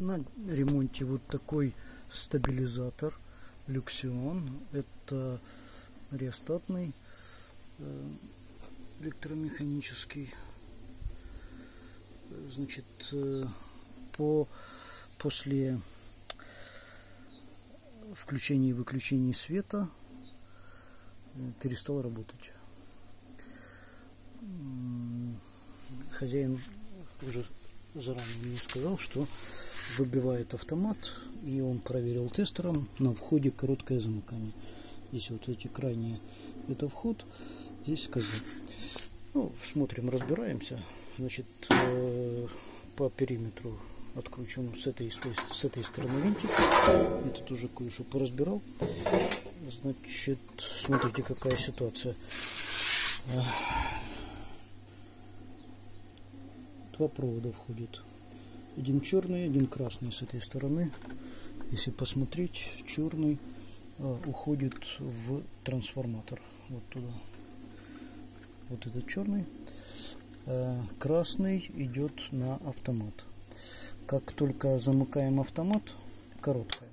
На ремонте вот такой стабилизатор LUXEON. Это реостатный, электромеханический. Значит, после включения и выключения света перестал работать. Хозяин уже заранее мне сказал, что выбивает автомат, и он проверил тестером. На входе короткое замыкание. Здесь вот эти крайние, это вход, здесь скажу. Ну, смотрим, разбираемся. Значит, по периметру откручен с этой стороны винтик. Это тоже кое-что поразбирал. Значит, смотрите, какая ситуация. Два провода входит. Один черный, один красный с этой стороны. Если посмотреть, черный уходит в трансформатор. Вот туда. Вот этот черный. Красный идет на автомат. Как только замыкаем автомат, короткая.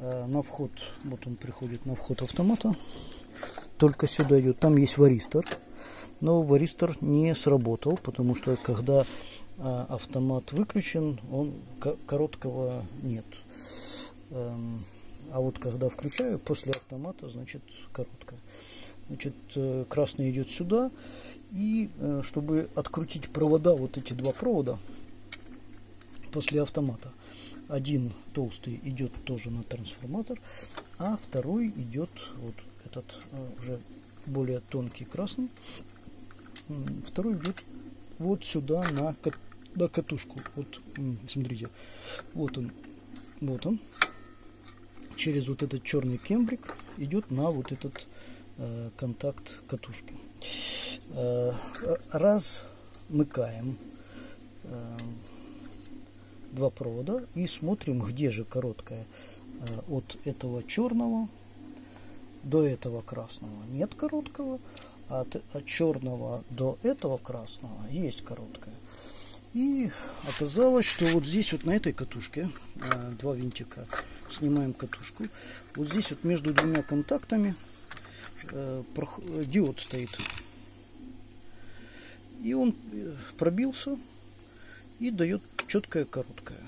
На вход, вот он приходит на вход автомата. Только сюда идет. Там есть варистор. Но варистор не сработал, потому что когда автомат выключен, он короткого нет. А вот когда включаю, после автомата, значит, короткое. Значит, красный идет сюда. И чтобы открутить провода, вот эти два провода, после автомата, один толстый идет тоже на трансформатор, а второй идет, вот этот уже более тонкий красный, второй идет вот сюда на катушку. Вот смотрите, вот он через вот этот черный кембрик идет на вот этот контакт катушки. Размыкаем два провода и смотрим, где же короткая. От этого черного до этого красного нет короткого, а от черного до этого красного есть короткая. И оказалось, что вот здесь вот на этой катушке два винтика, снимаем катушку, вот здесь вот между двумя контактами диод стоит, и он пробился и дает четкое короткое.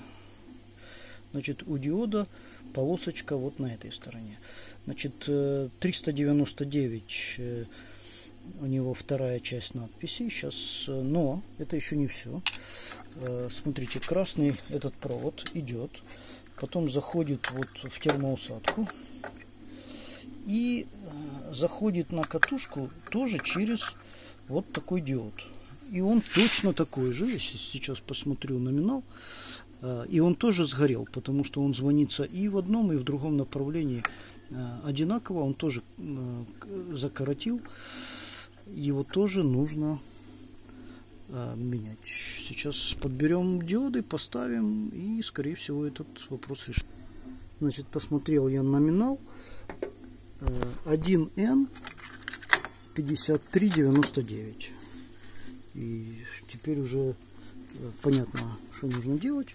Значит, у диода полосочка вот на этой стороне. Значит, 399 у него вторая часть надписи. Сейчас, но это еще не все. Смотрите, красный этот провод идет, потом заходит вот в термоусадку и заходит на катушку тоже через вот такой диод. И он точно такой же, если сейчас посмотрю номинал, и он тоже сгорел, потому что он звонится и в одном, и в другом направлении одинаково. Он тоже закоротил, его тоже нужно менять. Сейчас подберем диоды, поставим, и скорее всего этот вопрос решим. Значит, посмотрел я номинал. 1N5399. И теперь уже понятно, что нужно делать.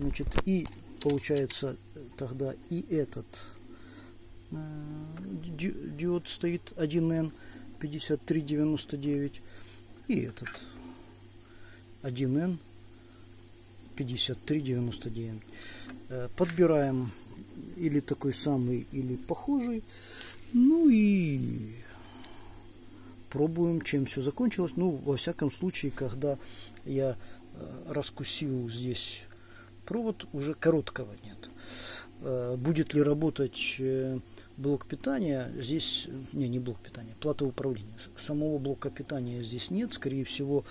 Значит, и получается тогда и этот диод стоит 1N5399 и этот 1N5399. Подбираем или такой самый, или похожий. Ну и пробуем, чем все закончилось. Ну, во всяком случае, когда я раскусил здесь провод, уже короткого нет. Будет ли работать блок питания? Здесь не блок питания, плата управления. Самого блока питания здесь нет. Скорее всего,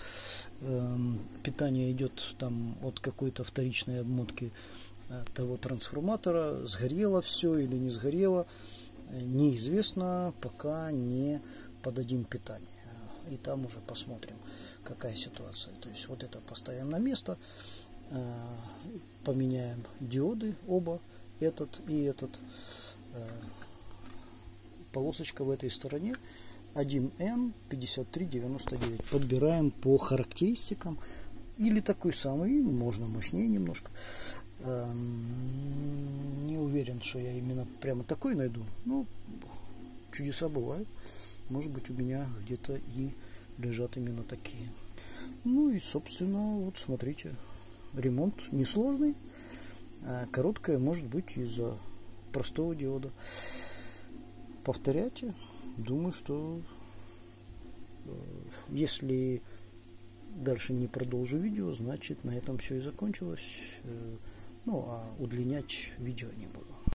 питание идет там от какой-то вторичной обмотки того трансформатора. Сгорело все или не сгорело, неизвестно, пока не подадим питание, и там уже посмотрим, какая ситуация. То есть вот это поставим на место, поменяем диоды оба, этот и этот, полосочка в этой стороне 1N5399. Подбираем по характеристикам, или такой самый, можно мощнее немножко. Не уверен, что я именно прямо такой найду. Ну, чудеса бывают. Может быть, у меня где-то и лежат именно такие. Ну и, собственно, вот смотрите. Ремонт несложный. Короткая может быть из-за простого диода. Повторяйте. Думаю, что если дальше не продолжу видео, значит, на этом все и закончилось. Ну, а удлинять видео не буду.